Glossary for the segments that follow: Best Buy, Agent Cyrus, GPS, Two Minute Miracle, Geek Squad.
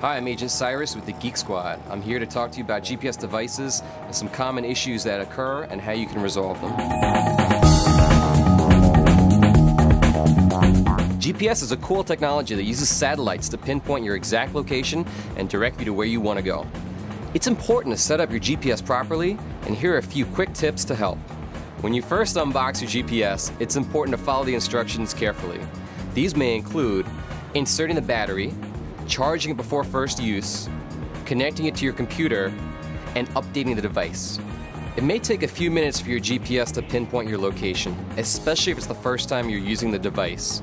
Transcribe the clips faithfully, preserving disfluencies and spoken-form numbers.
Hi, I'm Agent Cyrus with the Geek Squad. I'm here to talk to you about G P S devices and some common issues that occur and how you can resolve them. G P S is a cool technology that uses satellites to pinpoint your exact location and direct you to where you want to go. It's important to set up your G P S properly, and here are a few quick tips to help. When you first unbox your G P S, it's important to follow the instructions carefully. These may include inserting the battery, charging it before first use, connecting it to your computer, and updating the device. It may take a few minutes for your G P S to pinpoint your location, especially if it's the first time you're using the device.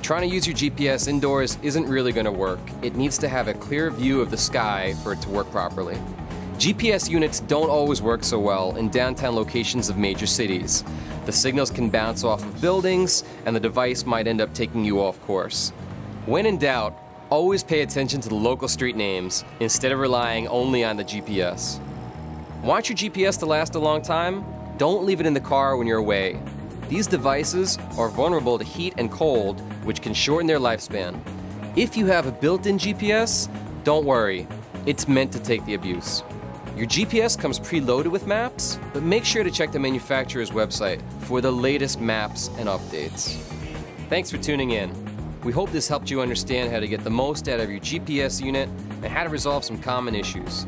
Trying to use your G P S indoors isn't really going to work. It needs to have a clear view of the sky for it to work properly. G P S units don't always work so well in downtown locations of major cities. The signals can bounce off of buildings, and the device might end up taking you off course. When in doubt, always pay attention to the local street names instead of relying only on the G P S. Want your G P S to last a long time? Don't leave it in the car when you're away. These devices are vulnerable to heat and cold, which can shorten their lifespan. If you have a built-in G P S, don't worry. It's meant to take the abuse. Your G P S comes preloaded with maps, but make sure to check the manufacturer's website for the latest maps and updates. Thanks for tuning in. We hope this helped you understand how to get the most out of your G P S unit and how to resolve some common issues.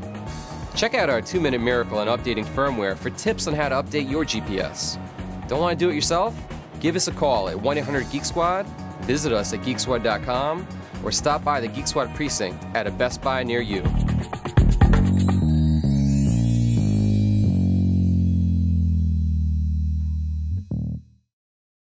Check out our Two Minute Miracle on updating firmware for tips on how to update your G P S. Don't want to do it yourself? Give us a call at one eight hundred geek squad, visit us at geek squad dot com, or stop by the Geek Squad precinct at a Best Buy near you.